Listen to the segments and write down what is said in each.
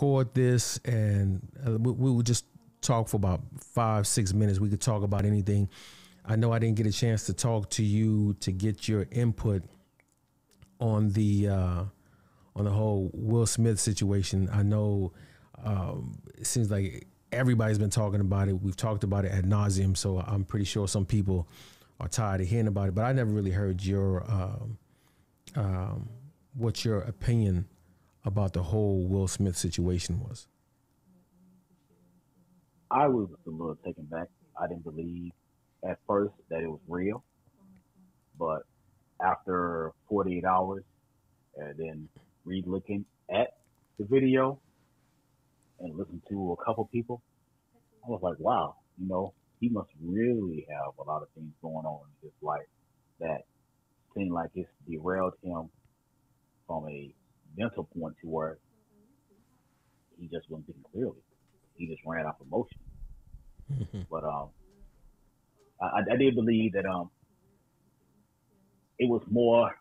record this, and we would just talk for about 5-6 minutes. We could talk about anything. I know I didn't get a chance to talk to you to get your input on the whole Will Smith situation. I know it seems like everybody's been talking about it. We've talked about it ad nauseum, so I'm pretty sure some people are tired of hearing about it. But I never really heard your what your opinion about the whole Will Smith situation was. I was a little taken back. I didn't believe at first that it was real, but after 48 hours and then re-looking at the video and listening to a couple people, I was like, wow, you know, he must really have a lot of things going on in his life that seem like it's derailed him from a mental point to where he just wasn't thinking clearly. He just ran off emotion. But I did believe that it was more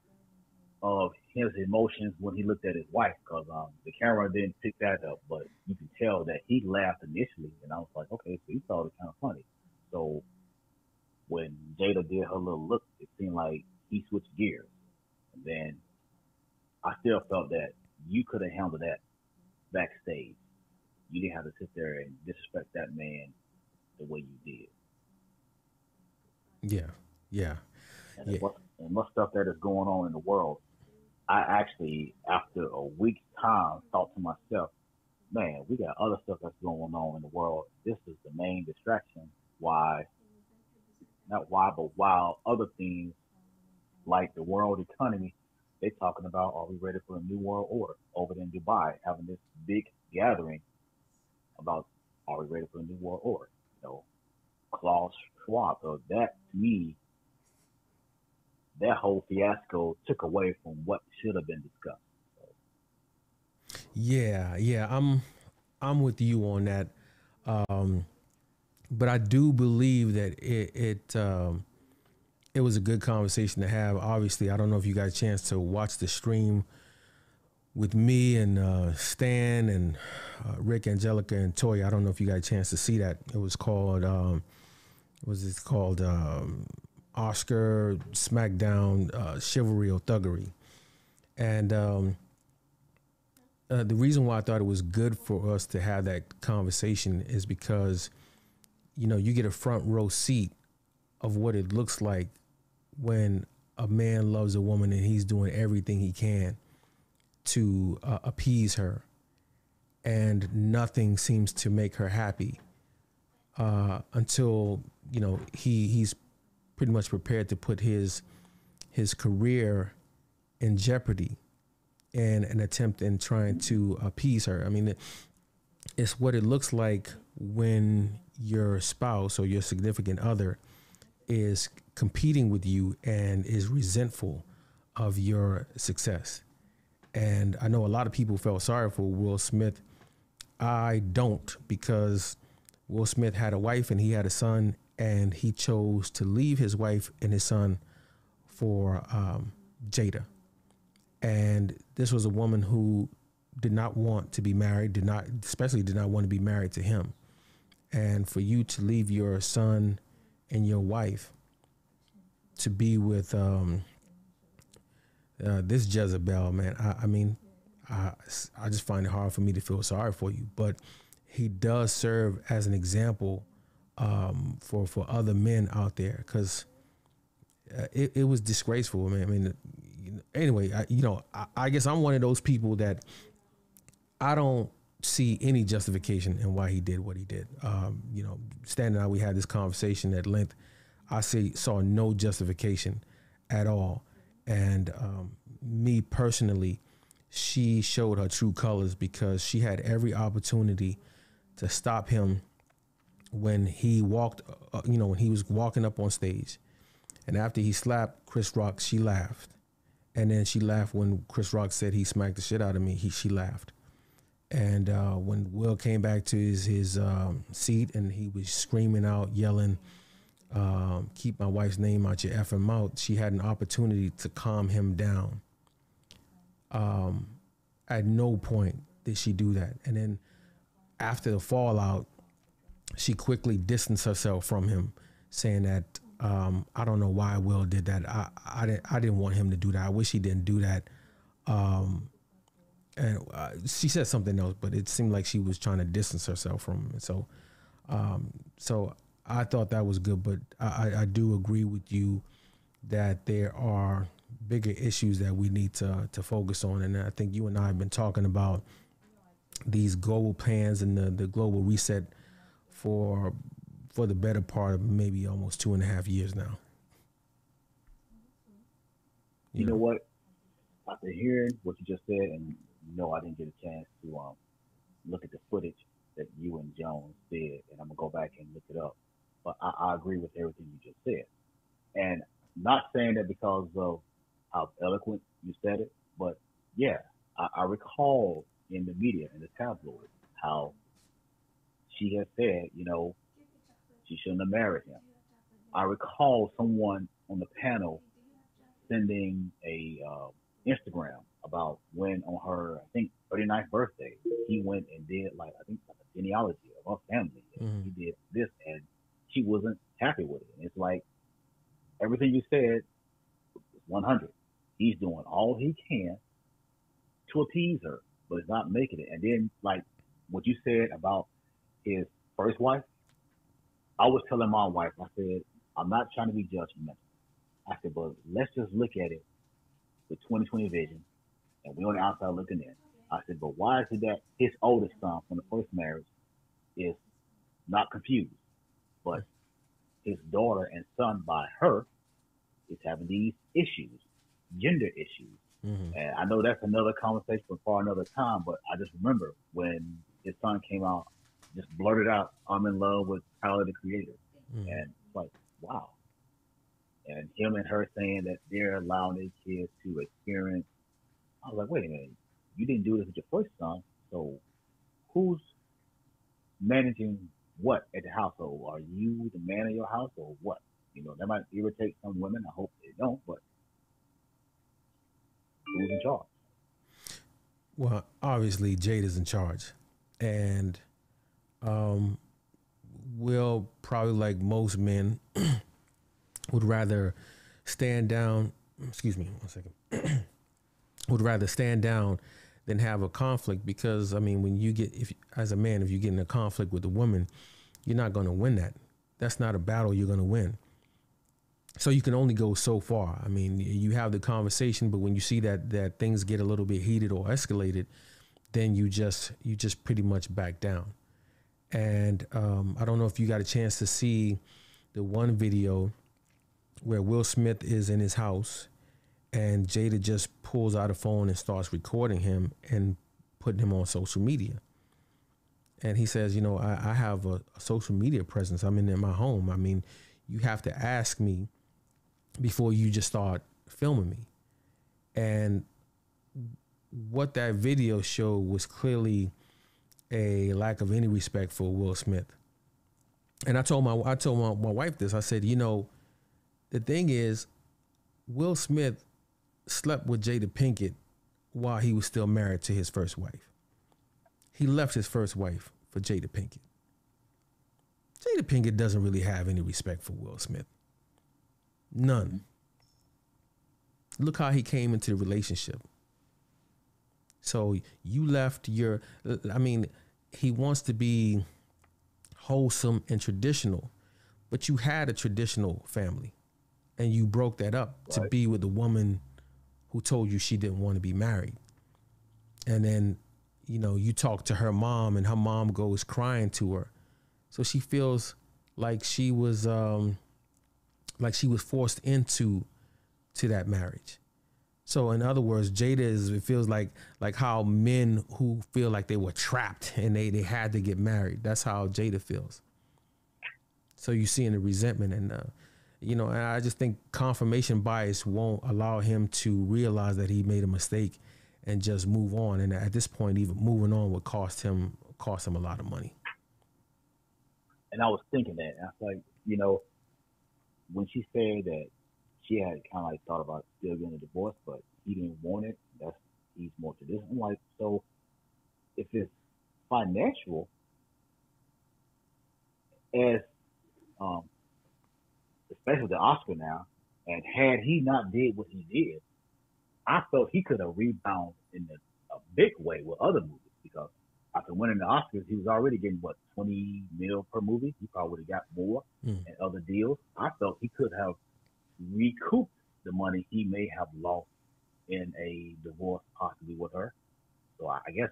of his emotions when he looked at his wife, because the camera didn't pick that up, but you can tell that he laughed initially, and I was like, okay, so he thought it kind of funny. So when Jada did her little look, it seemed like he switched gears. And then I still felt that you could have handled that backstage. You didn't have to sit there and disrespect that man the way you did. Yeah, yeah. And yeah. Much stuff that is going on in the world, I actually, after a week's time, thought to myself, man, we got other stuff that's going on in the world. This is the main distraction. Why? Not why, but why other things like the world economy, they're talking about, are we ready for a new world order over in Dubai, having this big gathering about, are we ready for a new world order? You know, Klaus Schwab. So that, to me, that whole fiasco took away from what should have been discussed. So. Yeah, yeah, I'm with you on that, but I do believe that it was a good conversation to have. Obviously, I don't know if you got a chance to watch the stream with me and Stan and Rick, Angelica, and Toya. I don't know if you got a chance to see that. It was called, Oscar Smackdown Chivalry or Thuggery. And the reason why I thought it was good for us to have that conversation is because, you know, you get a front row seat of what it looks like when a man loves a woman and he's doing everything he can to appease her, and nothing seems to make her happy until, you know, he's pretty much prepared to put his career in jeopardy in an attempt in trying to appease her. I mean, it's what it looks like when your spouse or your significant other is competing with you and is resentful of your success. And I know a lot of people felt sorry for Will Smith. I don't, because Will Smith had a wife and he had a son, and he chose to leave his wife and his son for Jada. And this was a woman who did not want to be married, especially did not want to be married to him. And for you to leave your son and your wife to be with this Jezebel, man, I mean, I just find it hard for me to feel sorry for you. But he does serve as an example for other men out there, because it was disgraceful, man. I mean, anyway, I guess I'm one of those people that I don't see any justification in why he did what he did. You know, Stan and I, we had this conversation at length. I saw no justification at all. And me personally, she showed her true colors, because she had every opportunity to stop him when he walked, when he was walking up on stage. And after he slapped Chris Rock, she laughed. And then she laughed when Chris Rock said he smacked the shit out of me. She laughed. And when Will came back to his seat and he was screaming out, yelling, keep my wife's name out your effing mouth, she had an opportunity to calm him down. At no point did she do that? And then after the fallout, she quickly distanced herself from him, saying that, I don't know why Will did that. I didn't want him to do that. I wish he didn't do that. And she said something else, but it seemed like she was trying to distance herself from him. So, so I thought that was good, but I do agree with you that there are bigger issues that we need to focus on. And I think you and I have been talking about these global plans and the global reset for the better part of maybe almost 2.5 years now. You know what? After hearing what you just said, and no, I didn't get a chance to look at the footage that you and Jones did, and I'm gonna go back and look it up. But I agree with everything you just said, and not saying that because of how eloquent you said it, but yeah, I recall in the media, in the tabloids, how she had said, you know, she shouldn't have married him. I recall someone on the panel sending a Instagram about when on her, I think, 39th birthday, he went and did like a genealogy of her family. And he did this, and she wasn't happy with it. And it's like, everything you said, 100. He's doing all he can to appease her, but it's not making it. And then, like what you said about his first wife, I was telling my wife, I said, I'm not trying to be judgmental. I said, but let's just look at it with 20/20 vision, and we're on the outside looking in. I said, but why is it that his oldest son from the first marriage is not confused, but his daughter and son by her is having these issues, gender issues. And I know that's another conversation for another time, but I just remember when his son came out, just blurted out, I'm in love with Tyler the Creator. And it's like, wow. And him and her saying that they're allowing their kids to experience. I was like, wait a minute, you didn't do this with your first son, so who's managing what at the household? Are you the man of your house or what? You know, that might irritate some women. I hope they don't, but who's in charge? Well, obviously Jada's in charge. And Will, probably like most men, would rather stand down, excuse me, 1 second, would rather stand down than have a conflict, because, I mean, when you get, as a man, if you get in a conflict with a woman, you're not going to win that. That's not a battle you're going to win. So you can only go so far. I mean, you have the conversation, but when you see that things get a little bit heated or escalated, then you just pretty much back down. And I don't know if you got a chance to see the one video where Will Smith is in his house and Jada just pulls out a phone and starts recording him and putting him on social media. And he says, you know, I have a social media presence. I'm in my home. I mean, you have to ask me before you just start filming me. And what that video showed was clearly a lack of any respect for Will Smith. And I told my wife this. I said, you know, the thing is, Will Smith slept with Jada Pinkett while he was still married to his first wife. He left his first wife for Jada Pinkett. Jada Pinkett doesn't really have any respect for Will Smith. None. Look how he came into the relationship. So you left your, I mean, he wants to be wholesome and traditional, but you had a traditional family and you broke that up to be with a woman who told you she didn't want to be married. And then, you know, you talk to her mom and her mom goes crying to her. So she feels like she was forced into that marriage. So in other words, Jada is, it feels like how men who feel like they were trapped and they had to get married. That's how Jada feels. So you see in the resentment and, you know, and I just think confirmation bias won't allow him to realize that he made a mistake and just move on. And at this point, even moving on would cost him a lot of money. And I was thinking that, and I was like, you know, when she said that, she had kind of like thought about still getting a divorce, but he didn't want it. He's more traditional. I'm like, so if it's financial, as especially the Oscar now, and had he not did what he did, I felt he could have rebounded in a big way with other movies, because after winning the Oscars, he was already getting, what, 20 mil per movie? He probably would have got more and other deals. I felt he could have recouped the money he may have lost in a divorce, possibly with her. So I guess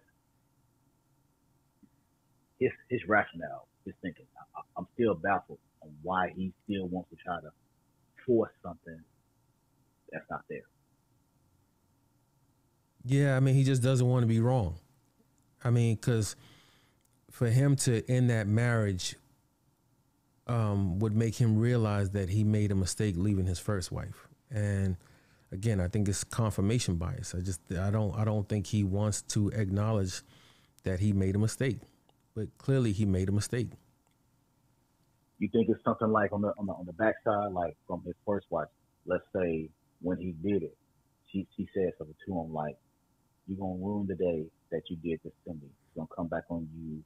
his rationale, his thinking, I'm still baffled on why he still wants to try to force something that's not there. Yeah, I mean, he just doesn't want to be wrong. I mean, because for him to end that marriage would make him realize that he made a mistake leaving his first wife. And again, I think it's confirmation bias. I don't think he wants to acknowledge that he made a mistake, but clearly he made a mistake. You think it's something like on the backside, like from his first wife? Let's say when he did it, she said something to him like, "You're gonna ruin the day that you did this to me. It's gonna come back on you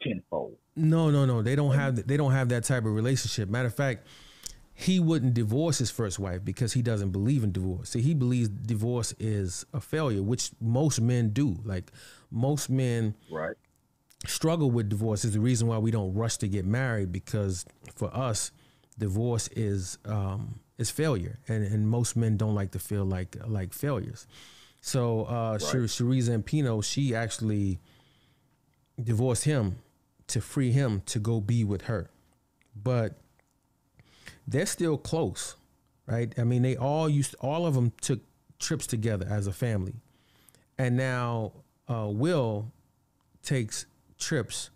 tenfold." No. They don't have that type of relationship. Matter of fact, he wouldn't divorce his first wife because he doesn't believe in divorce. See, he believes divorce is a failure, which most men do. Like most men struggle with divorce. Is the reason why we don't rush to get married, because for us, divorce is failure, and most men don't like to feel like failures. So Sheree Zampino, she actually divorced him to free him to go be with her. But they're still close, right? I mean, all of them took trips together as a family. And now Will takes trips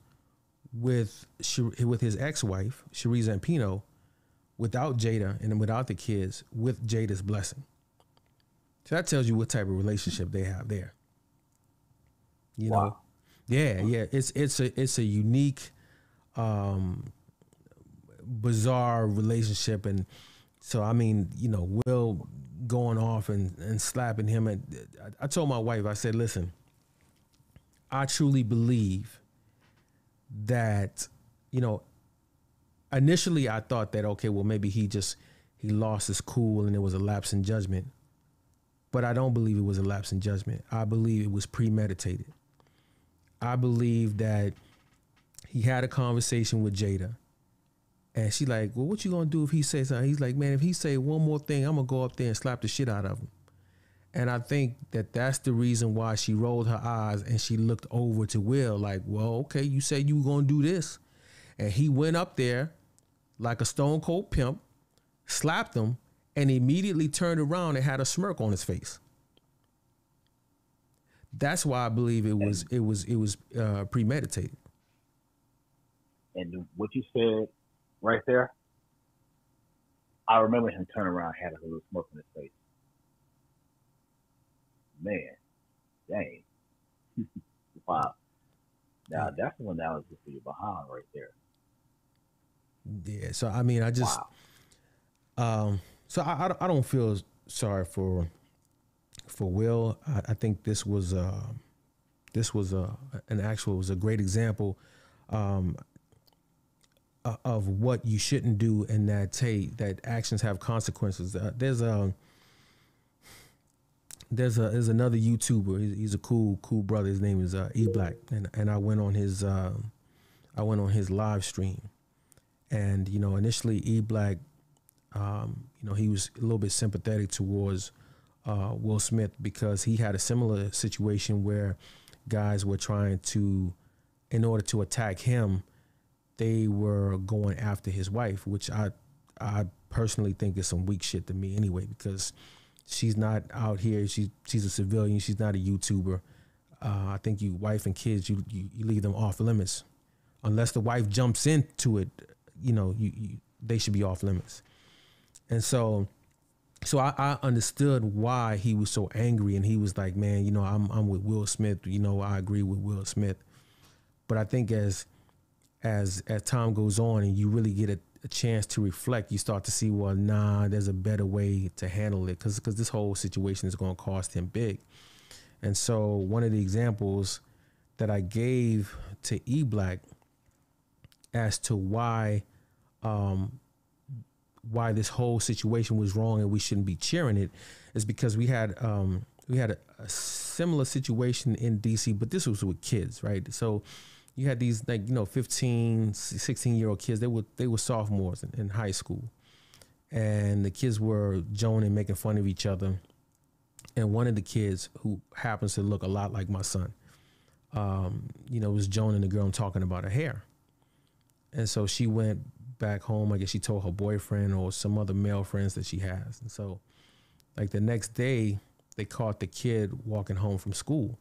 with his ex-wife, Sheree Zampino, without Jada and without the kids, with Jada's blessing. So that tells you what type of relationship they have there. You know? Wow. Yeah. It's a unique, bizarre relationship. And so, I mean, you know, Will going off and slapping him. And I told my wife, I said, listen, I truly believe that, you know, initially I thought that, okay, well, maybe he lost his cool and it was a lapse in judgment. But I don't believe it was a lapse in judgment. I believe it was premeditated. I believe that he had a conversation with Jada, and she like, well, what you gonna do if he says something? He's like, man, if he say one more thing, I'm gonna go up there and slap the shit out of him. And I think that that's the reason why she rolled her eyes and she looked over to Will like, well, okay, you said you were gonna do this. And he went up there like a stone cold pimp, slapped him, and immediately turned around and had a smirk on his face. That's why I believe it was premeditated. And what you said right there, I remember him turning around and had a little smirk on his face. Man, dang. Wow. Now that's the one that was just for you behind right there. Yeah, so I mean, I just... Wow. So I don't feel sorry for Will. I think this was a great example of what you shouldn't do, and that that actions have consequences. There's another YouTuber. He's a cool brother. His name is E Black, and I went on his live stream, and you know, initially E Black, you know, he was a little bit sympathetic towards Will Smith because he had a similar situation where guys were trying to, in order to attack him, they were going after his wife, which I personally think is some weak shit to me anyway, because she's not out here. She's a civilian. She's not a YouTuber. I think you wife and kids, you leave them off limits. Unless the wife jumps into it, you know, they should be off limits. And so I understood why he was so angry, and he was like, man, you know, I'm with Will Smith. You know, I agree with Will Smith. But I think as time goes on and you really get a chance to reflect, you start to see, well, nah, there's a better way to handle it, because this whole situation is going to cost him big. And so one of the examples that I gave to E Black as to why this whole situation was wrong and we shouldn't be cheering it, is because we had a similar situation in DC, but this was with kids, right? So you had these, like, you know, 15, 16-year-old kids. They were sophomores in high school, and the kids were joning and making fun of each other. And one of the kids, who happens to look a lot like my son, you know, was joning the girl and talking about her hair. And so she went back home. I guess she told her boyfriend or some other male friends that she has. And so, like, the next day, they caught the kid walking home from school.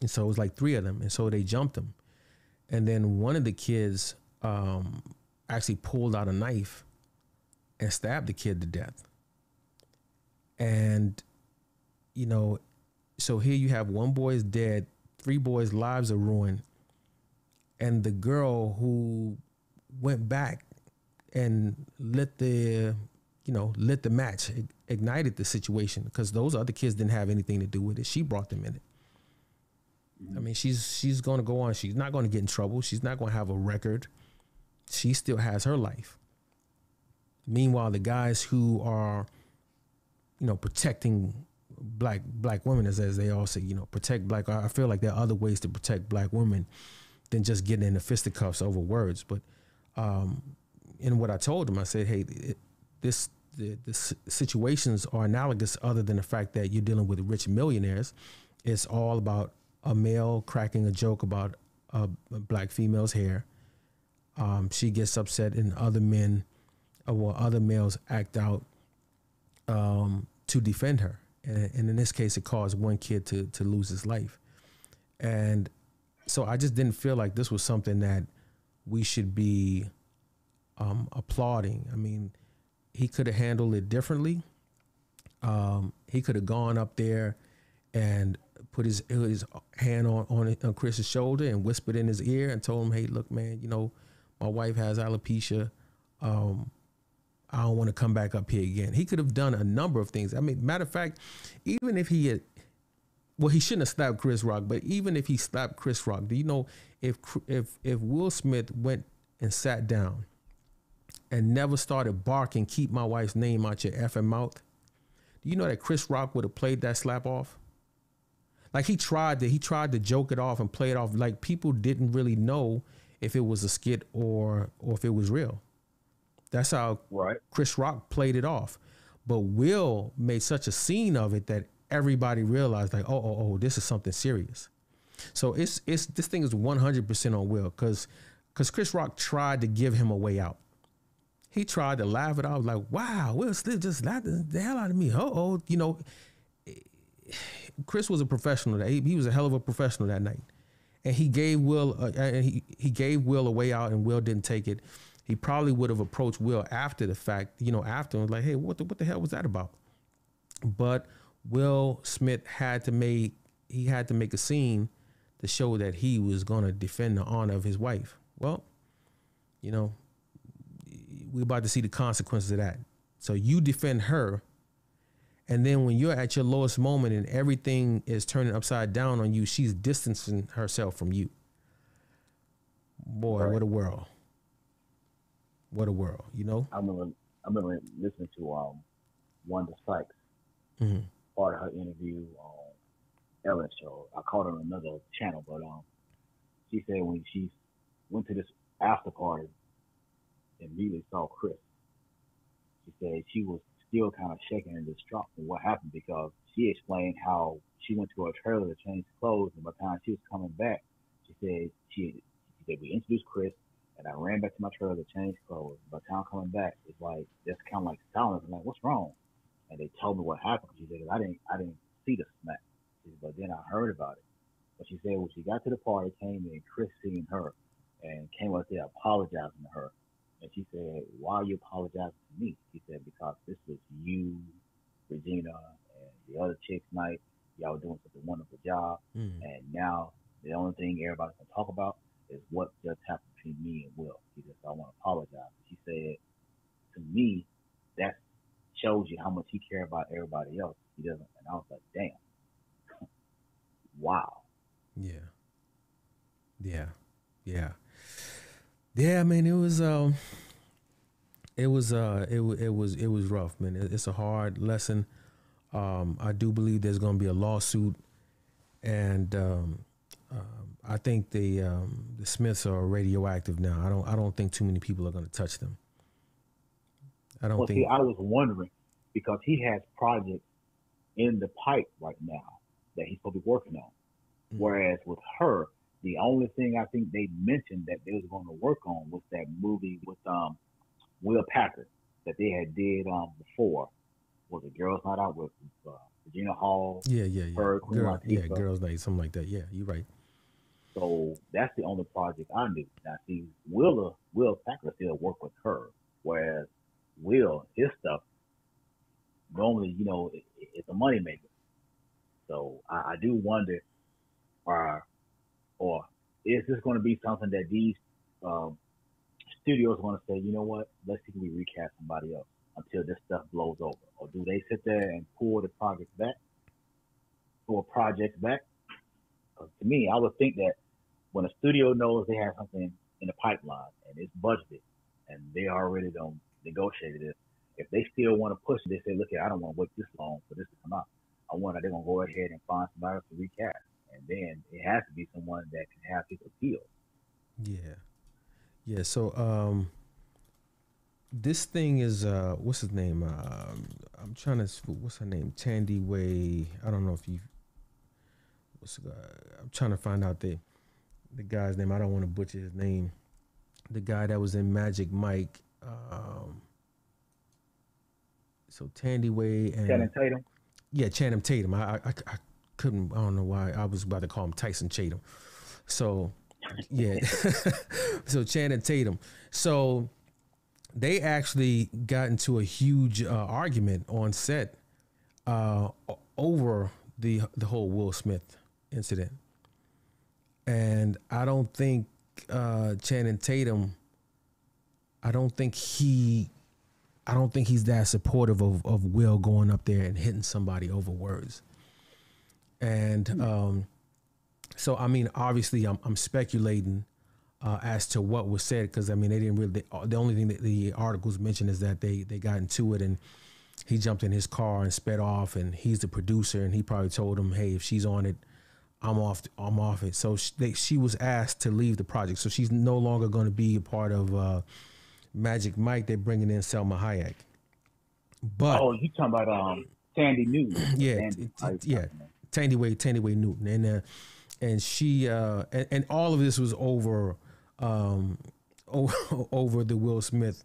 And so it was like three of them. And so they jumped him. And then one of the kids actually pulled out a knife and stabbed the kid to death. And, you know, so here you have one boy is dead, three boys' lives are ruined. And the girl who went back and lit the match, ignited the situation, because those other kids didn't have anything to do with it. She brought them in it. I mean, she's going to go on. She's not going to get in trouble. She's not going to have a record. She still has her life. Meanwhile, the guys who are, you know, protecting black women, as they all say, you know, protect black. I feel like there are other ways to protect black women than just getting in the fisticuffs over words. But in what I told them, I said, hey, the situations are analogous, other than the fact that you're dealing with rich millionaires. It's all about a male cracking a joke about a black female's hair. She gets upset, and other males act out to defend her. And in this case, it caused one kid to lose his life. And so I just didn't feel like this was something that we should be applauding. I mean, he could have handled it differently. He could have gone up there and put his hand on Chris's shoulder and whispered in his ear and told him, hey, look, man, you know, my wife has alopecia. I don't want to come back up here again. He could have done a number of things. I mean, matter of fact, even if he had, well, he shouldn't have slapped Chris Rock, but even if he slapped Chris Rock, do you know if Will Smith went and sat down and never started barking, keep my wife's name out your effing mouth, do you know that Chris Rock would have played that slap off? Like, he tried to joke it off and play it off. Like, people didn't really know if it was a skit or if it was real. That's how Chris Rock played it off. But Will made such a scene of it that everybody realized, like, oh, this is something serious. So it's this thing is 100% on Will, because Chris Rock tried to give him a way out. He tried to laugh it off, like, wow, Will Smith just laughed the hell out of me. Oh, you know, Chris was a professional. He was a hell of a professional that night, and he gave Will a way out, and Will didn't take it. He probably would have approached Will after the fact, you know, after, and was like, hey, what the hell was that about? But Will Smith had to make a scene to show that he was going to defend the honor of his wife. Well, you know, we're about to see the consequences of that. So you defend her, and then when you're at your lowest moment and everything is turning upside down on you, she's distancing herself from you. Boy, what a world. What a world, you know? I remember listening to Wanda Sykes, mm-hmm. part of her interview on Ellen's show. I caught her on another channel, but she said when she went to this after party and immediately saw Chris, she said she was still kind of shaken and distraught from what happened, because she explained how she went to her trailer to change clothes, and by the time she was coming back, she said we introduced Chris, and I ran back to my trailer to change clothes. By the time coming back, it's like, that's kind of like silence. I'm like, what's wrong? And they told me what happened. She said, I didn't see the smack. She said, but then I heard about it. But she said, when she got to the party, came in, Chris seen her and came up there apologizing to her. And she said, why are you apologizing to me? She said, because this was you, Regina, and the other chicks' night. Y'all were doing such a wonderful job. Mm. And now the only thing everybody's going to talk about is what just happened between me and Will. She said, I want to apologize. She said, to me, that shows you how much he cares about everybody else. He doesn't. And I was like, damn. Wow. Yeah. Yeah. I mean, it was rough, man. It's a hard lesson. I do believe there's going to be a lawsuit, and I think the Smiths are radioactive now. I don't think too many people are going to touch them. I don't think. See, I was wondering because he has projects in the pipe right now that he's supposed to be working on, mm-hmm. whereas with her, the only thing I think they mentioned that they was going to work on was that movie with Will Packer that they had did before. Was it Girls Night Out with Gina Hall? Yeah. Girls Night, something like that. Yeah, you're right. So that's the only project I knew. Now, see, Will Packer still work with her, whereas Will, his stuff, normally, it's a moneymaker. So I do wonder, or is this going to be something that these studios want to say, you know what, let's see if we recast somebody else until this stuff blows over? Or do they sit there and pull projects back? Because to me, I would think that when a studio knows they have something in the pipeline and it's budgeted and they already don't negotiated it, if they still want to push it, they say, look, I don't want to wait this long for this to come out. I wonder they're going to go ahead and find somebody else to recast. And then it has to be someone that can have his appeal. Yeah. Yeah, so this thing is, what's his name? I'm trying to, what's her name? Thandiwe, I don't know if you, I'm trying to find out the guy's name. I don't want to butcher his name. The guy that was in Magic Mike. So Thandiwe and Channing Tatum. Yeah, Channing Tatum. I couldn't. I don't know why. I was about to call him Tyson Tatum. So yeah. So Channing Tatum. So they actually got into a huge argument on set over the whole Will Smith incident, and I don't think Channing Tatum. I don't think he's that supportive of Will going up there and hitting somebody over words. And so, I mean, obviously I'm speculating as to what was said, because, I mean, they didn't really, the only thing that the articles mentioned is that they got into it and he jumped in his car and sped off, and he's the producer and he probably told him, hey, if she's on it, I'm off it. So she was asked to leave the project. So she's no longer going to be a part of Magic Mike. They're bringing in Selma Hayek. But oh, you talking about Thandiwe Newton? Yeah, Thandiwe Newton, and she and all of this was over over the Will Smith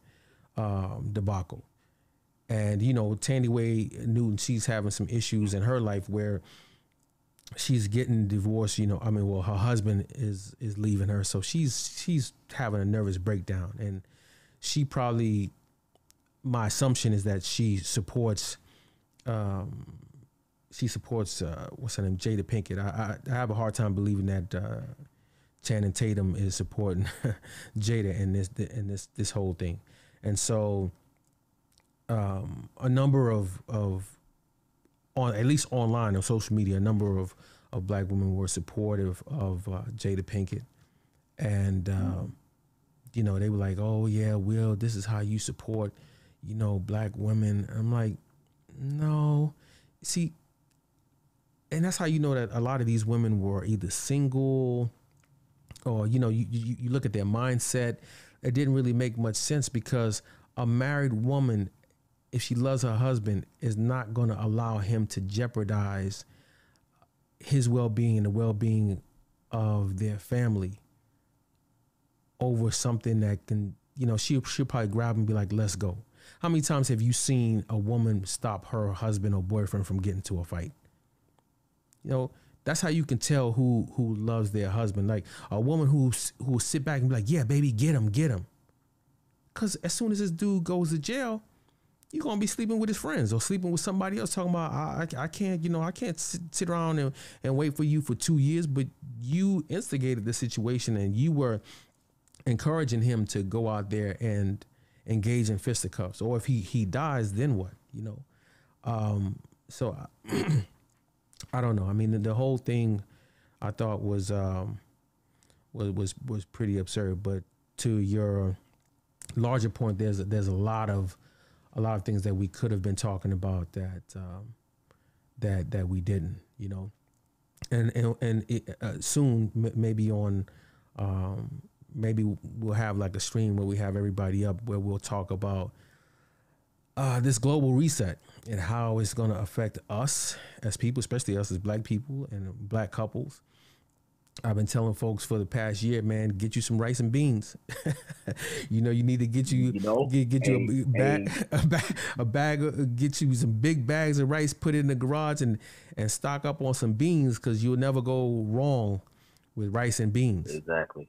debacle. And Thandiwe Newton, she's having some issues in her life where she's getting divorced, her husband is leaving her, so she's having a nervous breakdown, and she probably, my assumption is that she supports what's her name, Jada Pinkett. I have a hard time believing that Channing Tatum is supporting Jada in this whole thing, and so a number of at least online on social media, a number of black women were supportive of Jada Pinkett, and they were like, "Oh yeah, Will, this is how you support, black women." I'm like, "No, see," and that's how you know that a lot of these women were either single, or you look at their mindset. It didn't really make much sense, because a married woman, if she loves her husband, is not going to allow him to jeopardize his well-being and the well-being of their family over something that can, she'll probably grab him and be like, let's go. How many times have you seen a woman stop her husband or boyfriend from getting to a fight? That's how you can tell who loves their husband. Like a woman who will sit back and be like, yeah, baby, get him. Because as soon as this dude goes to jail, you're going to be sleeping with his friends or sleeping with somebody else, talking about, I can't sit around and wait for you for 2 years, but you instigated the situation and you were encouraging him to go out there and engage in fisticuffs. Or if he dies, then what, So I don't know. I mean, the whole thing I thought was pretty absurd. But to your larger point, there's a lot of things that we could have been talking about that that we didn't, you know, and it, soon maybe on maybe we'll have like a stream where we have everybody up where we'll talk about this global reset and how it's going to affect us as people, especially us as black people and black couples. I've been telling folks for the past year, man, get you some rice and beans. You know, you need to get you, get you some big bags of rice, put it in the garage and stock up on some beans, because you'll never go wrong with rice and beans. Exactly.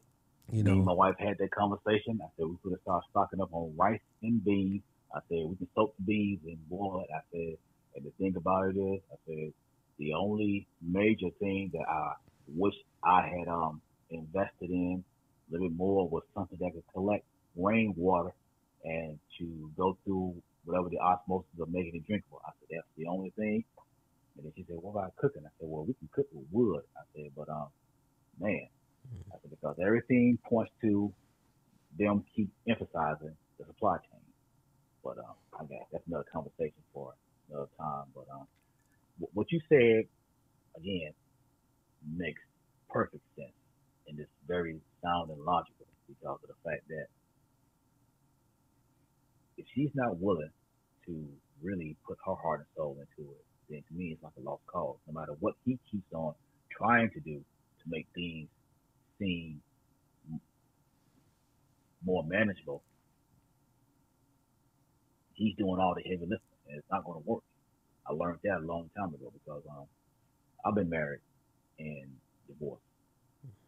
You know, me and my wife had that conversation. I said, we could have started stocking up on rice and beans. I said, we can soak the beans in water. I said, and the thing about it is, I said, the only major thing that I wish I had invested in a little bit more was something that could collect rainwater and to go through whatever the osmosis of making it drinkable. I said, that's the only thing. And then she said, what about cooking? I said, well, we can cook with wood. I said, but man, I said, because everything points to them keep emphasizing the supply chain. But I guess that's another conversation for another time. But what you said, again, makes perfect sense, and it's very sound and logical because of the fact that if she's not willing to really put her heart and soul into it, then to me it's like a lost cause. No matter what he keeps on trying to do to make things seem more manageable, he's doing all the heavy lifting, and it's not going to work. I learned that a long time ago because I've been married and divorced.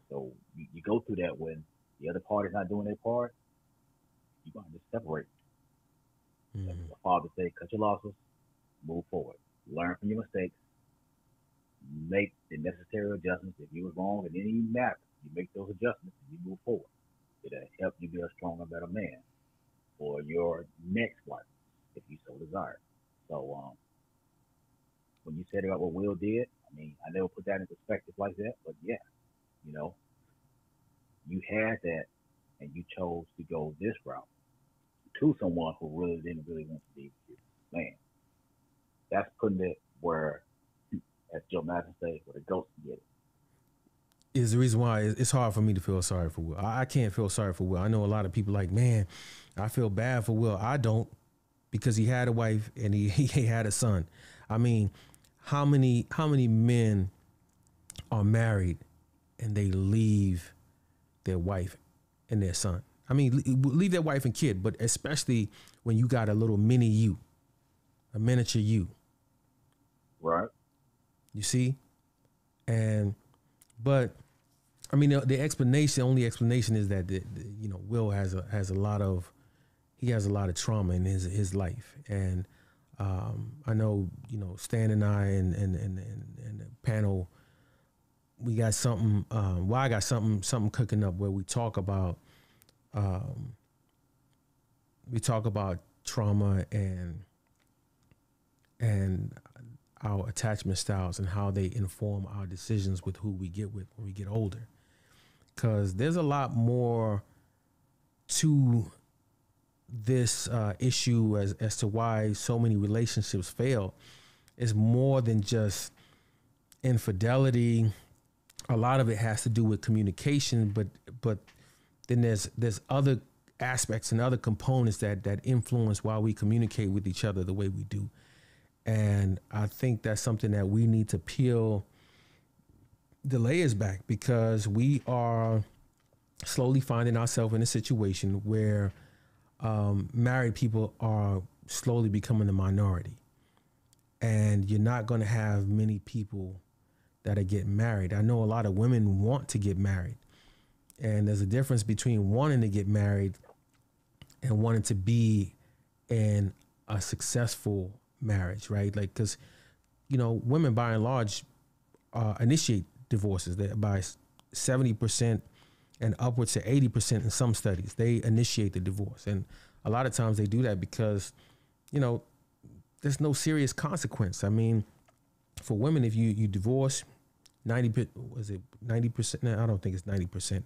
So you go through that when the other party's not doing their part, you're going to just separate. Mm-hmm. Like my father said, cut your losses, move forward. Learn from your mistakes, make the necessary adjustments. If you were wrong in any matter, you make those adjustments and you move forward. It'll help you be a stronger, better man for your next wife, if you so desire. So when you said about what Will did, I mean, I never put that in perspective like that, but yeah, you know, you had that and you chose to go this route to someone who really didn't really want to be with you. Man, that's putting it where, as Joe Madison says, where the ghost can get it. Is the reason why it's hard for me to feel sorry for Will. I can't feel sorry for Will. I know a lot of people like, man, I feel bad for Will. I don't, because he had a wife and he had a son. I mean, how many men are married and they leave their wife and their son? I mean, leave their wife and kid, but especially when you got a little mini you, a miniature you. Right. You see? And, but I mean, the explanation, only explanation is that, you know, Will has a lot of trauma in his life. And, I know, you know, Stan and I and the panel, we got something, well, I got something cooking up where we talk about trauma and our attachment styles and how they inform our decisions with who we get with when we get older. 'Cause there's a lot more to this issue as to why so many relationships fail. Is more than just infidelity. A lot of it has to do with communication, but then there's other aspects and other components that influence why we communicate with each other the way we do. And I think that's something that we need to peel the layers back, because we are slowly finding ourselves in a situation where married people are slowly becoming a minority, and you're not going to have many people that are getting married. I know a lot of women want to get married, and there's a difference between wanting to get married and wanting to be in a successful marriage, right? Like, 'cause you know, women by and large initiate divorces. They're by 70% and upwards to 80% in some studies, they initiate the divorce. And a lot of times they do that because, you know, there's no serious consequence. I mean, for women, if you divorce, 90%, I don't think it's 90%,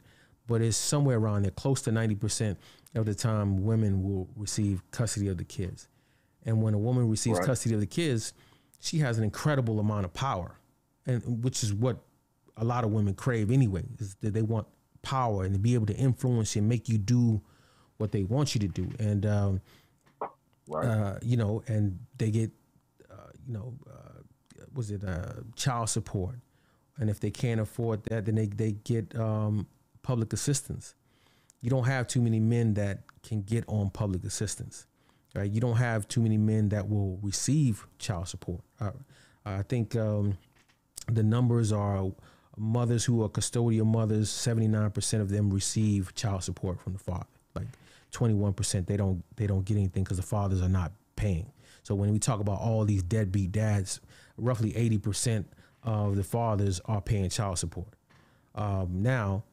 but it's somewhere around there, close to 90% of the time women will receive custody of the kids. And when a woman receives right. custody of the kids, she has an incredible amount of power, and which is what a lot of women crave anyway, is that they want power and to be able to influence you and make you do what they want you to do. And, right. You know, and they get, you know, was it child support? And if they can't afford that, then they get public assistance. You don't have too many men that can get on public assistance, right? You don't have too many men that will receive child support. I think the numbers are mothers who are custodial mothers, 79% of them receive child support from the father. Like 21%, they don't get anything because the fathers are not paying. So when we talk about all these deadbeat dads, roughly 80% of the fathers are paying child support. Now,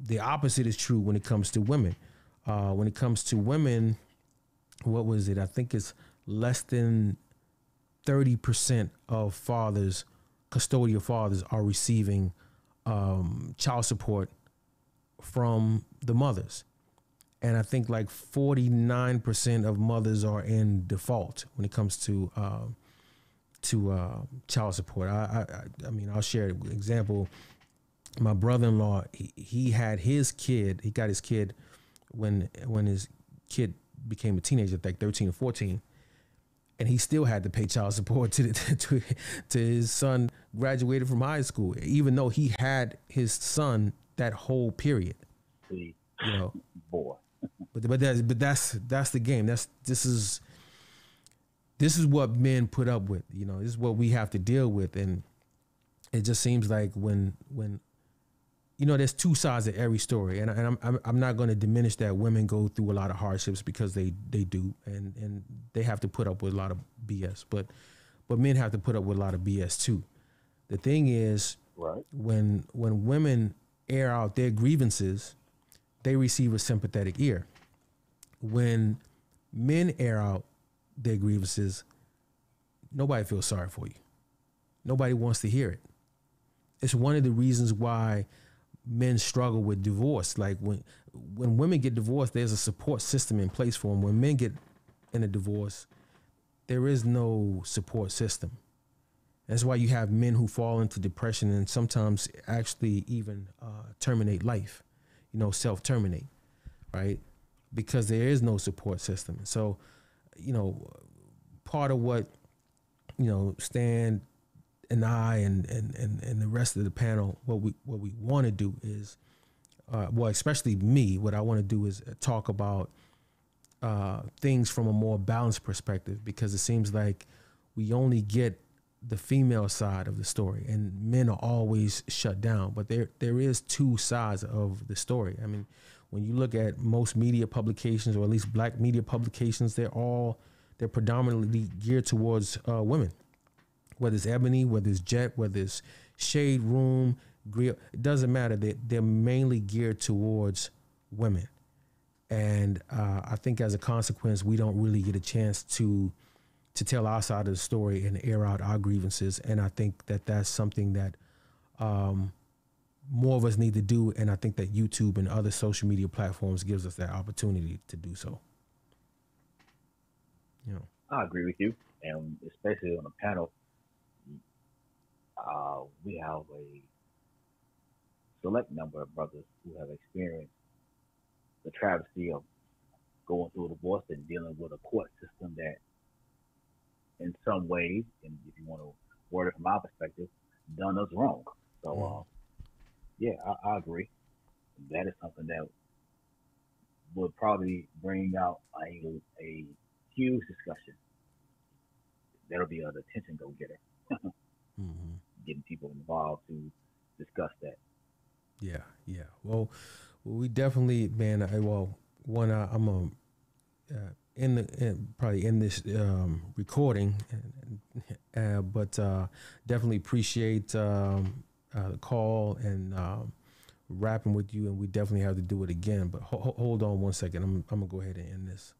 the opposite is true when it comes to women. When it comes to women, what was it? I think it's less than 30% of fathers, custodial fathers, are receiving child support from the mothers. And I think like 49% of mothers are in default when it comes to child support. I mean, I'll share an example. My brother-in-law, he had his kid. He got his kid when his kid became a teenager, like 13 or 14, and he still had to pay child support to his son graduated from high school, even though he had his son that whole period. You know, boy. But that's the game. This is what men put up with, you know. This is what we have to deal with. And it just seems like when you know, there's two sides of every story, and I'm not going to diminish that women go through a lot of hardships, because they do, and they have to put up with a lot of BS. But men have to put up with a lot of BS too. The thing is, right. when women air out their grievances, they receive a sympathetic ear. When men air out their grievances, nobody feels sorry for you. Nobody wants to hear it. It's one of the reasons why men struggle with divorce. Like when women get divorced, there's a support system in place for them. When men get in a divorce, there is no support system. That's why you have men who fall into depression and sometimes actually even terminate life, you know, self-terminate, right? Because there is no support system. So, you know, part of what, you know, Stan and I and the rest of the panel, what we want to do is, well, especially me, what I want to do is talk about things from a more balanced perspective, because it seems like we only get the female side of the story, and men are always shut down. But there is two sides of the story. I mean, when you look at most media publications, or at least black media publications, they're predominantly geared towards women. Whether it's Ebony, whether it's Jet, whether it's Shade Room, Grill, it doesn't matter. They're mainly geared towards women. And I think as a consequence, we don't really get a chance to tell our side of the story and air out our grievances. And I think that that's something that more of us need to do. And I think that YouTube and other social media platforms gives us that opportunity to do so. You know. I agree with you. And especially on the panel, we have a select number of brothers who have experienced the travesty of going through a divorce and dealing with a court system that, in some ways, and if you want to word it from my perspective, done us wrong. So, yeah, I agree. That is something that would probably bring out a huge discussion. That'll be an attention go-getter. Mm-hmm. Getting people involved to discuss that. Yeah, yeah. Well, we definitely, man. I'm gonna probably end this recording, but definitely appreciate the call and rapping with you, and we definitely have to do it again. But hold on one second. I'm gonna go ahead and end this.